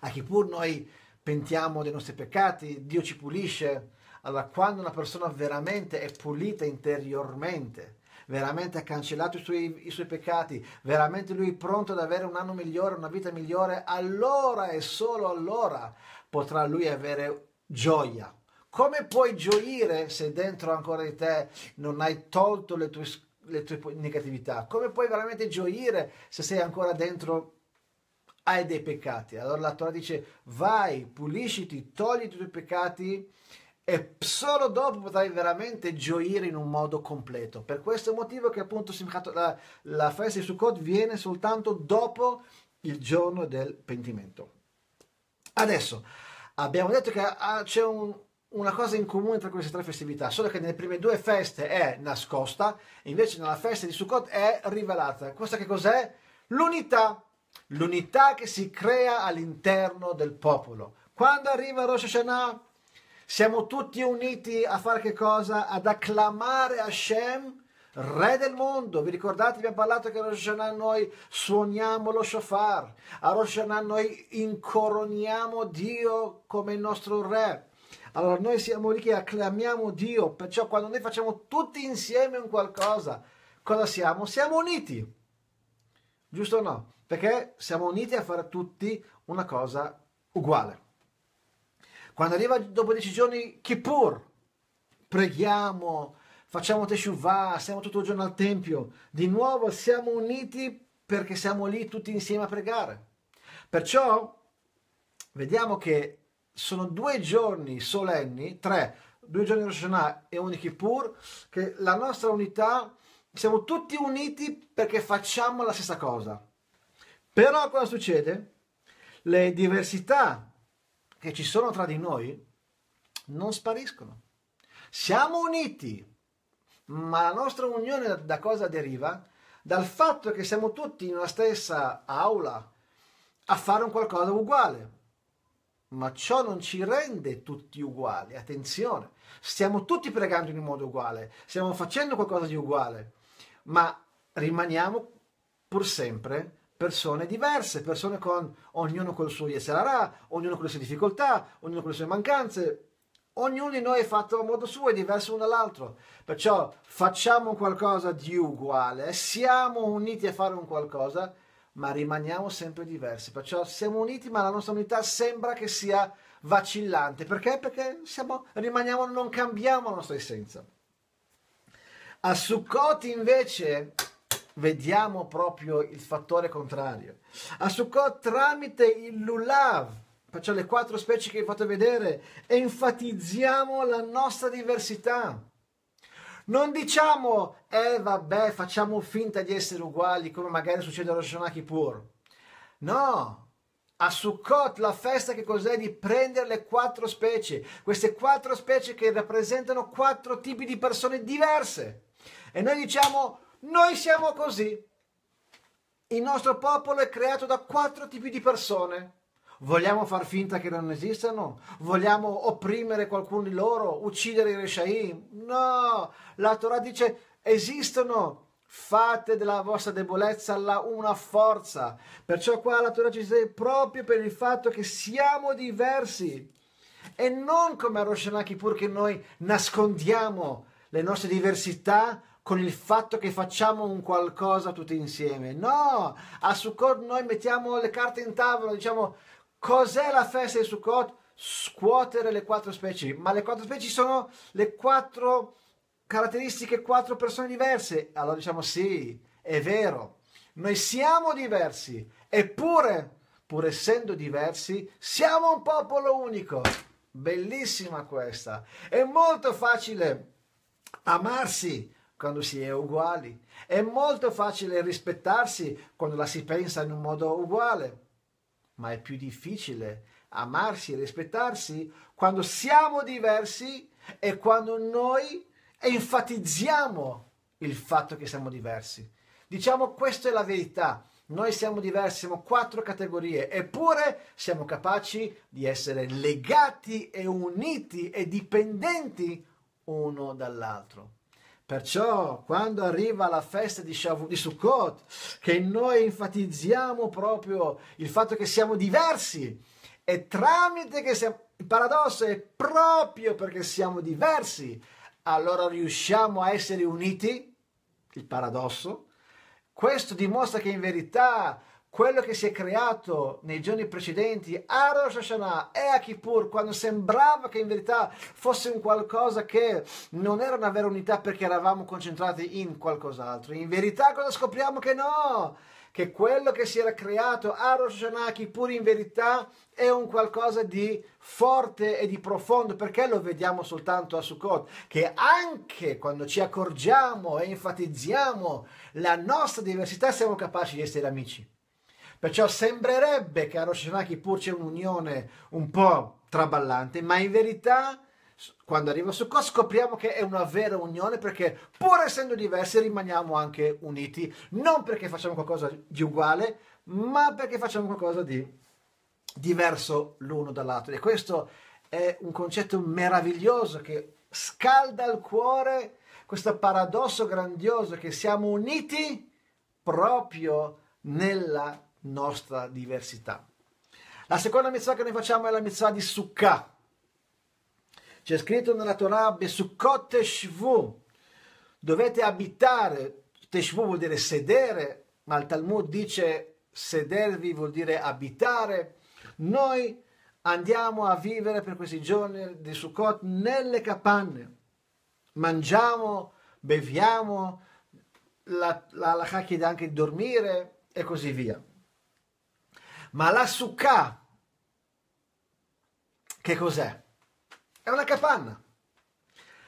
A Kippur noi pentiamo dei nostri peccati, Dio ci pulisce. Allora, quando una persona veramente è pulita interiormente, veramente ha cancellato i suoi, i suoi peccati, veramente lui è pronto ad avere un anno migliore, una vita migliore, allora e solo allora potrà lui avere gioia. Come puoi gioire se dentro ancora di te non hai tolto le tue, le tue negatività? Come puoi veramente gioire se sei ancora dentro, hai dei peccati? Allora la Torah dice, vai, pulisciti, togli i tuoi peccati e solo dopo potrai veramente gioire in un modo completo. Per questo motivo che appunto la, la festa di Sukkot viene soltanto dopo il giorno del pentimento. Adesso abbiamo detto che ah, c'è un una cosa in comune tra queste tre festività, solo che nelle prime due feste è nascosta, invece nella festa di Sukkot è rivelata. Questa che cos'è? L'unità. L'unità che si crea all'interno del popolo. Quando arriva Rosh Hashanah, siamo tutti uniti a fare che cosa? Ad acclamare Hashem, Re del mondo. Vi ricordate, abbiamo parlato che a Rosh Hashanah noi suoniamo lo shofar, a Rosh Hashanah noi incoroniamo Dio come il nostro Re. Allora noi siamo lì che acclamiamo Dio, perciò quando noi facciamo tutti insieme un qualcosa, cosa siamo? Siamo uniti, giusto o no? Perché siamo uniti a fare tutti una cosa uguale. Quando arriva dopo dieci giorni Kippur, preghiamo, facciamo teshuvah, siamo tutto il giorno al Tempio, di nuovo siamo uniti perché siamo lì tutti insieme a pregare. Perciò vediamo che sono due giorni solenni, tre, due giorni di Rosh Hashanah e uno di Kippur, che la nostra unità, siamo tutti uniti perché facciamo la stessa cosa. Però cosa succede? Le diversità che ci sono tra di noi non spariscono. Siamo uniti, ma la nostra unione da cosa deriva? Dal fatto che siamo tutti in una stessa aula a fare un qualcosa uguale. Ma ciò non ci rende tutti uguali, attenzione, stiamo tutti pregando in un modo uguale, stiamo facendo qualcosa di uguale, ma rimaniamo pur sempre persone diverse, persone con ognuno col suo Yetzer Hara, ognuno con le sue difficoltà, ognuno con le sue mancanze, ognuno di noi è fatto a modo suo, è diverso l'uno dall'altro, perciò facciamo qualcosa di uguale, siamo uniti a fare un qualcosa, ma rimaniamo sempre diversi, perciò siamo uniti ma la nostra unità sembra che sia vacillante. Perché? Perché siamo, rimaniamo, non cambiamo la nostra essenza. A Sukkot invece vediamo proprio il fattore contrario. A Sukkot tramite il lulav, perciò le quattro specie che vi ho fatto vedere, enfatizziamo la nostra diversità. Non diciamo, eh vabbè, facciamo finta di essere uguali come magari succede a Rosh Hashanah Kippur. No, a Sukkot la festa che cos'è? Di prendere le quattro specie, queste quattro specie che rappresentano quattro tipi di persone diverse. E noi diciamo, noi siamo così. Il nostro popolo è creato da quattro tipi di persone. Vogliamo far finta che non esistano? Vogliamo opprimere qualcuno di loro? Uccidere i Reshaim? No! La Torah dice esistono! Fate della vostra debolezza la una forza! Perciò qua la Torah ci dice proprio per il fatto che siamo diversi e non come a Rosh Hashanah Kippur che noi nascondiamo le nostre diversità con il fatto che facciamo un qualcosa tutti insieme. No! A Sukkot noi mettiamo le carte in tavola, diciamo... Cos'è la festa di Sukkot? Scuotere le quattro specie. Ma le quattro specie sono le quattro caratteristiche, quattro persone diverse. Allora diciamo sì, è vero. Noi siamo diversi. Eppure, pur essendo diversi, siamo un popolo unico. Bellissima questa. È molto facile amarsi quando si è uguali. È molto facile rispettarsi quando la si pensa in un modo uguale. Ma è più difficile amarsi e rispettarsi quando siamo diversi e quando noi enfatizziamo il fatto che siamo diversi. Diciamo questa è la verità, noi siamo diversi, siamo quattro categorie, eppure siamo capaci di essere legati e uniti e dipendenti uno dall'altro. Perciò quando arriva la festa di, Shavu, di Sukkot, che noi enfatizziamo proprio il fatto che siamo diversi e tramite che siamo, il paradosso è proprio perché siamo diversi, allora riusciamo a essere uniti, il paradosso. Questo dimostra che in verità quello che si è creato nei giorni precedenti a Rosh Hashanah e a Kippur, quando sembrava che in verità fosse un qualcosa che non era una vera unità perché eravamo concentrati in qualcos'altro, in verità cosa scopriamo? Che no, che quello che si era creato a Rosh Hashanah, Kippur, in verità è un qualcosa di forte e di profondo, perché lo vediamo soltanto a Sukkot, che anche quando ci accorgiamo e enfatizziamo la nostra diversità siamo capaci di essere amici. Perciò sembrerebbe che a Rosh Hashanah, Kippur, c'è un'unione un po' traballante, ma in verità quando arriva Sukkot scopriamo che è una vera unione, perché pur essendo diversi rimaniamo anche uniti, non perché facciamo qualcosa di uguale, ma perché facciamo qualcosa di diverso l'uno dall'altro. E questo è un concetto meraviglioso che scalda il cuore, questo paradosso grandioso che siamo uniti proprio nella nostra diversità. La seconda mitzvah che noi facciamo è la mitzvah di Sukkah. C'è scritto nella Torah: Besukkot Teshvu, dovete abitare. Teshvu vuol dire sedere, ma il Talmud dice sedervi vuol dire abitare. Noi andiamo a vivere per questi giorni di Sukkot nelle capanne, mangiamo, beviamo, la halakha chiede anche di dormire e così via. Ma la Sukkah che cos'è? È una capanna.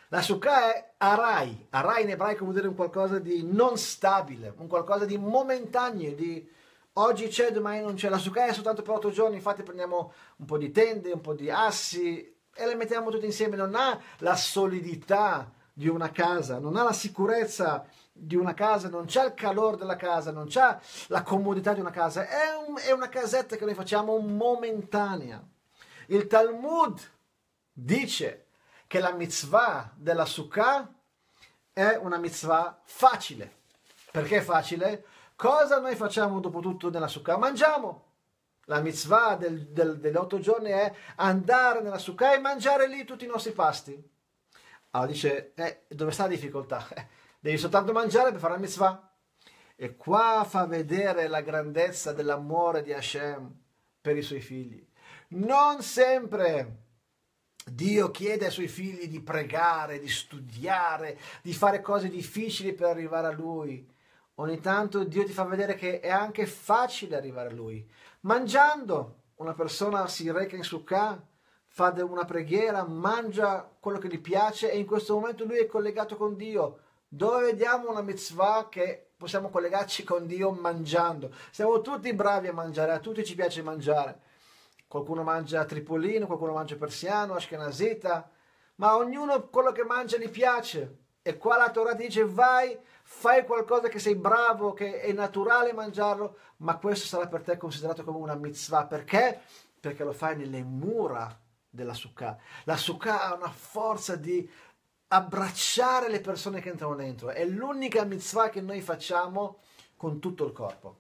La Sukkah è arai. Arai in ebraico vuol dire un qualcosa di non stabile, un qualcosa di momentaneo, di oggi c'è, domani non c'è. La Sukkah è soltanto per otto giorni, infatti prendiamo un po' di tende, un po' di assi e le mettiamo tutte insieme. Non ha la solidità di una casa, non ha la sicurezza di una casa, non c'è il calore della casa, non c'è la comodità di una casa. È, un, è una casetta che noi facciamo momentanea. Il Talmud dice che la mitzvah della Sukkah è una mitzvah facile. Perché facile? Cosa noi facciamo dopo tutto nella Sukkah? Mangiamo. La mitzvah del, del, degli otto giorni è andare nella Sukkah e mangiare lì tutti i nostri pasti. Allora dice, eh, dove sta la difficoltà? Devi soltanto mangiare per fare la mitzvah. E qua fa vedere la grandezza dell'amore di Hashem per i suoi figli. Non sempre Dio chiede ai suoi figli di pregare, di studiare, di fare cose difficili per arrivare a Lui. Ogni tanto Dio ti fa vedere che è anche facile arrivare a Lui. Mangiando, una persona si reca in Sukkah, fa una preghiera, mangia quello che gli piace e in questo momento lui è collegato con Dio. Dove vediamo una mitzvah che possiamo collegarci con Dio mangiando? Siamo tutti bravi a mangiare, a tutti ci piace mangiare. Qualcuno mangia tripolino, qualcuno mangia persiano, ashkenazita, ma ognuno quello che mangia gli piace. E qua la Torah dice: vai, fai qualcosa che sei bravo, che è naturale mangiarlo, ma questo sarà per te considerato come una mitzvah. Perché? Perché lo fai nelle mura della Sukkah. La Sukkah ha una forza di abbracciare le persone che entrano dentro. È l'unica mitzvah che noi facciamo con tutto il corpo.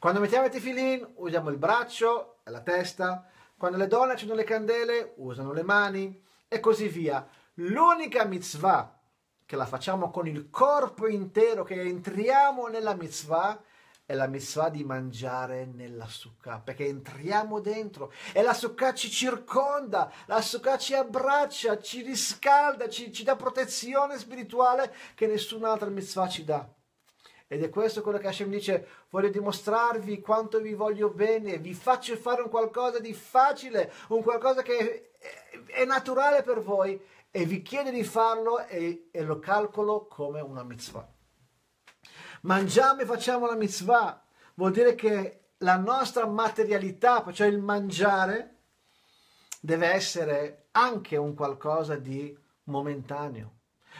Quando mettiamo i tefillin usiamo il braccio, la testa, quando le donne accendono le candele usano le mani e così via. L'unica mitzvah che la facciamo con il corpo intero, che entriamo nella mitzvah, è la mitzvah di mangiare nella Sukkah, perché entriamo dentro e la Sukkah ci circonda, la Sukkah ci abbraccia, ci riscalda, ci, ci dà protezione spirituale che nessun'altra mitzvah ci dà. Ed è questo quello che Hashem dice: voglio dimostrarvi quanto vi voglio bene, vi faccio fare un qualcosa di facile, un qualcosa che è naturale per voi e vi chiedo di farlo e, e lo calcolo come una mitzvah. Mangiamo e facciamo la mitzvah, vuol dire che la nostra materialità, cioè il mangiare, deve essere anche un qualcosa di momentaneo.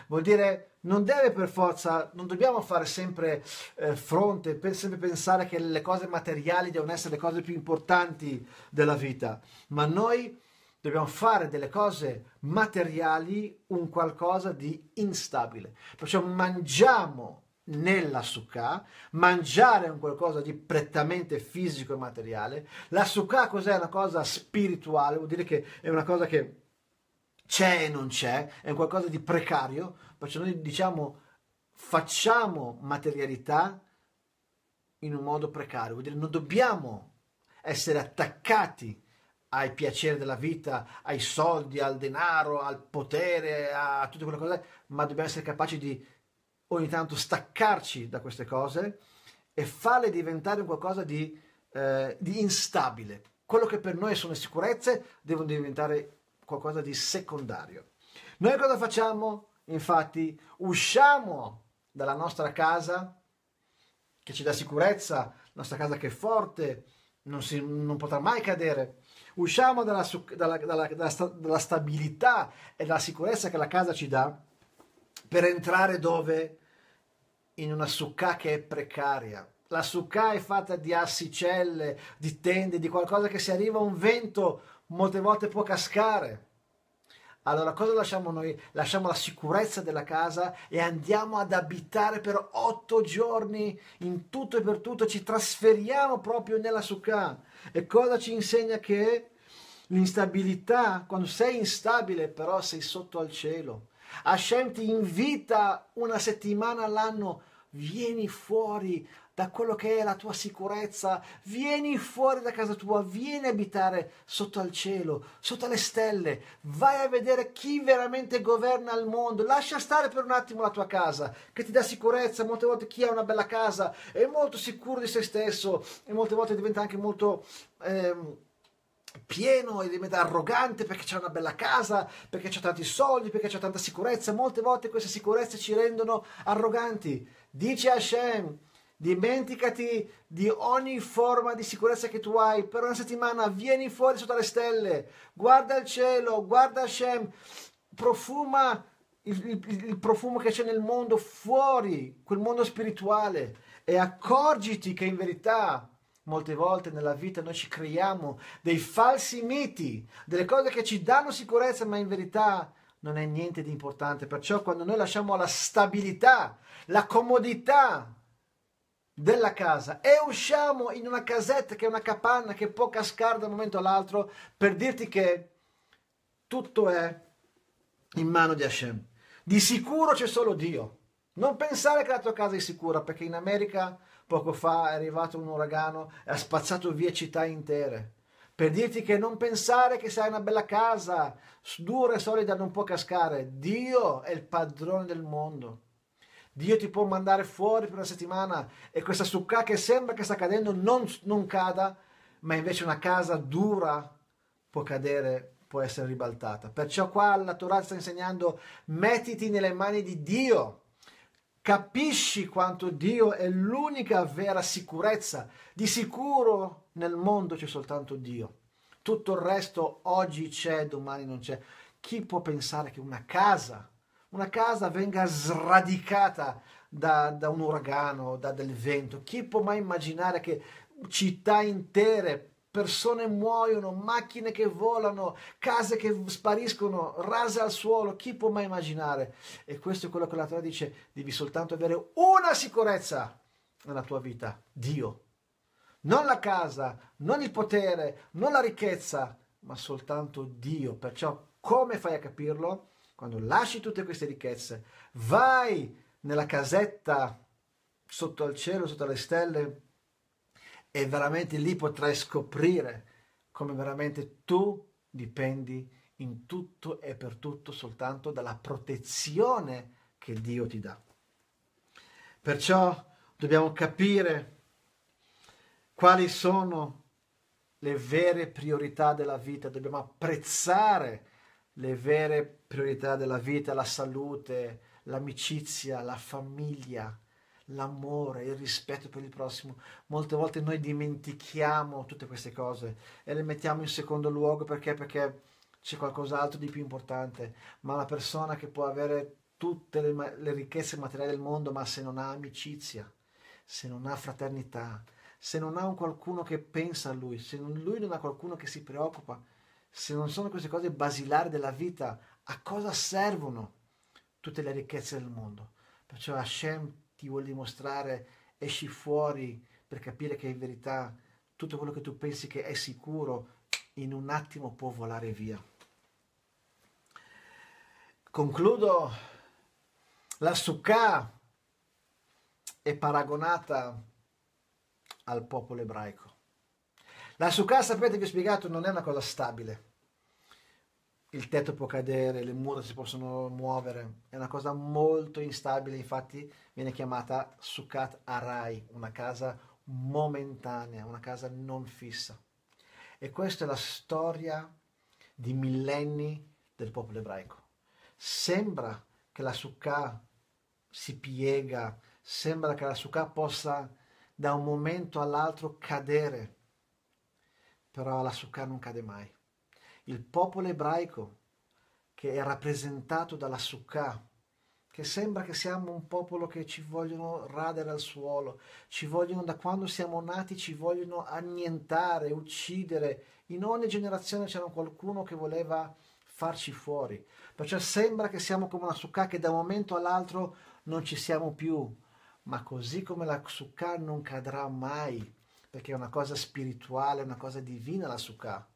Vuol dire non deve per forza, non dobbiamo fare sempre eh, fronte, sempre pensare che le cose materiali devono essere le cose più importanti della vita, ma noi dobbiamo fare delle cose materiali un qualcosa di instabile. Perciò mangiamo nella Sukkah, mangiare è un qualcosa di prettamente fisico e materiale. La Sukkah cos'è? Una cosa spirituale, vuol dire che è una cosa che c'è e non c'è, è un qualcosa di precario, perciò noi diciamo facciamo materialità in un modo precario, vuol dire non dobbiamo essere attaccati ai piaceri della vita, ai soldi, al denaro, al potere, a tutte quelle cose, ma dobbiamo essere capaci di ogni tanto staccarci da queste cose e farle diventare un qualcosa di, eh, di instabile. Quello che per noi sono sicurezze devono diventare qualcosa di secondario. Noi cosa facciamo? Infatti usciamo dalla nostra casa che ci dà sicurezza, la nostra casa che è forte, non, si, non potrà mai cadere. Usciamo dalla, dalla, dalla, dalla, dalla stabilità e dalla sicurezza che la casa ci dà per entrare dove? In una sukkah che è precaria. La sukkah è fatta di assicelle, di tende, di qualcosa che se arriva un vento molte volte può cascare. Allora cosa lasciamo noi? Lasciamo la sicurezza della casa e andiamo ad abitare per otto giorni in tutto e per tutto, ci trasferiamo proprio nella sukkah. E cosa ci insegna? Che l'instabilità, quando sei instabile però sei sotto al cielo. Hashem ti invita una settimana all'anno, vieni fuori da quello che è la tua sicurezza, vieni fuori da casa tua, vieni a abitare sotto al cielo, sotto alle stelle, vai a vedere chi veramente governa il mondo, lascia stare per un attimo la tua casa, che ti dà sicurezza. Molte volte chi ha una bella casa è molto sicuro di se stesso e molte volte diventa anche molto... Ehm, pieno e diventa arrogante perché c'è una bella casa, perché c'è tanti soldi, perché c'è tanta sicurezza. Molte volte queste sicurezze ci rendono arroganti. Dice Hashem, dimenticati di ogni forma di sicurezza che tu hai, per una settimana vieni fuori sotto le stelle, guarda il cielo, guarda Hashem, profuma il, il, il profumo che c'è nel mondo fuori, quel mondo spirituale, e accorgiti che in verità molte volte nella vita noi ci creiamo dei falsi miti, delle cose che ci danno sicurezza, ma in verità non è niente di importante. Perciò quando noi lasciamo la stabilità, la comodità della casa e usciamo in una casetta che è una capanna che può cascare da un momento all'altro, per dirti che tutto è in mano di Hashem. Di sicuro c'è solo Dio. Non pensare che la tua casa è sicura, perché in America poco fa è arrivato un uragano e ha spazzato via città intere. Per dirti che non pensare che se hai una bella casa, dura e solida, non può cascare. Dio è il padrone del mondo. Dio ti può mandare fuori per una settimana e questa sukkah che sembra che sta cadendo non, non cada, ma invece una casa dura può cadere, può essere ribaltata. Perciò qua la Torah sta insegnando, mettiti nelle mani di Dio. Capisci quanto Dio è l'unica vera sicurezza. Di sicuro nel mondo c'è soltanto Dio. Tutto il resto oggi c'è, domani non c'è. Chi può pensare che una casa, una casa venga sradicata da, da un uragano, da del vento? Chi può mai immaginare che città intere, persone muoiono, macchine che volano, case che spariscono, rase al suolo? Chi può mai immaginare? E questo è quello che la Torah dice, devi soltanto avere una sicurezza nella tua vita, Dio. Non la casa, non il potere, non la ricchezza, ma soltanto Dio. Perciò come fai a capirlo? Quando lasci tutte queste ricchezze, vai nella casetta sotto al cielo, sotto le stelle, e veramente lì potrai scoprire come veramente tu dipendi in tutto e per tutto soltanto dalla protezione che Dio ti dà. Perciò dobbiamo capire quali sono le vere priorità della vita, dobbiamo apprezzare le vere priorità della vita, la salute, l'amicizia, la famiglia, l'amore, il rispetto per il prossimo. Molte volte noi dimentichiamo tutte queste cose e le mettiamo in secondo luogo perché perché c'è qualcos'altro di più importante. Ma la persona che può avere tutte le, le ricchezze materiali del mondo, ma se non ha amicizia, se non ha fraternità, se non ha un qualcuno che pensa a lui, se non, lui non ha qualcuno che si preoccupa, se non sono queste cose basilari della vita, a cosa servono tutte le ricchezze del mondo? Perciò Hashem ti vuol dimostrare, esci fuori per capire che in verità tutto quello che tu pensi che è sicuro in un attimo può volare via. Concludo. La sukkah è paragonata al popolo ebraico. La sukkah, sapete, vi ho spiegato, non è una cosa stabile. il tetto può cadere, le mura si possono muovere, è una cosa molto instabile, infatti viene chiamata Sukkot Arai, una casa momentanea, una casa non fissa. E questa è la storia di millenni del popolo ebraico. Sembra che la Sukkah si piega, sembra che la Sukkah possa da un momento all'altro cadere, però la Sukkah non cade mai. Il popolo ebraico, che è rappresentato dalla Sukkah, che sembra che siamo un popolo che ci vogliono radere al suolo, ci vogliono, da quando siamo nati ci vogliono annientare, uccidere. In ogni generazione c'era qualcuno che voleva farci fuori. Perciò sembra che siamo come una Sukkah che da un momento all'altro non ci siamo più. Ma così come la Sukkah non cadrà mai, perché è una cosa spirituale, una cosa divina la Sukkah,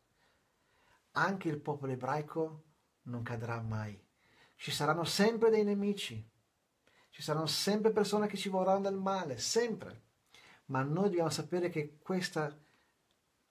anche il popolo ebraico non cadrà mai. Ci saranno sempre dei nemici, ci saranno sempre persone che ci vorranno del male, sempre. Ma noi dobbiamo sapere che questa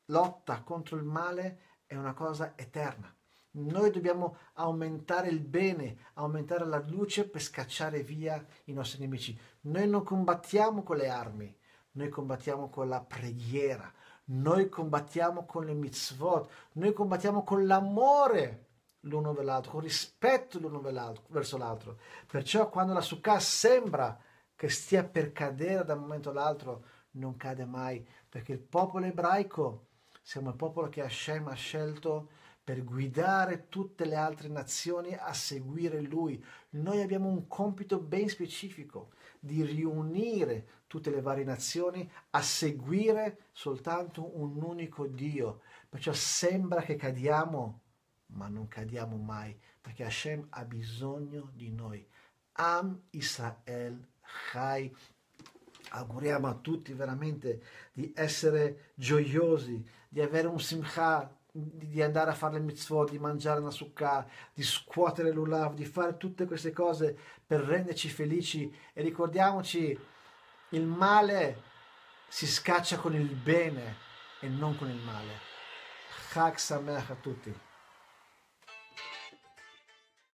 lotta contro il male è una cosa eterna. Noi dobbiamo aumentare il bene, aumentare la luce per scacciare via i nostri nemici. Noi non combattiamo con le armi, noi combattiamo con la preghiera. Noi combattiamo con le mitzvot, noi combattiamo con l'amore l'uno per l'altro, con rispetto l'uno verso l'altro. Perciò quando la Sukkah sembra che stia per cadere da un momento all'altro, non cade mai, perché il popolo ebraico, siamo il popolo che Hashem ha scelto per guidare tutte le altre nazioni a seguire Lui. Noi abbiamo un compito ben specifico, di riunire tutte le varie nazioni a seguire soltanto un unico Dio. Perciò sembra che cadiamo, ma non cadiamo mai, perché Hashem ha bisogno di noi. Am Israel Chai. Auguriamo a tutti veramente di essere gioiosi, di avere un simcha, di andare a fare le mitzvot, di mangiare una sukkah, di scuotere l'ulav, di fare tutte queste cose per renderci felici. E ricordiamoci, il male si scaccia con il bene e non con il male. Chag Sameach a tutti.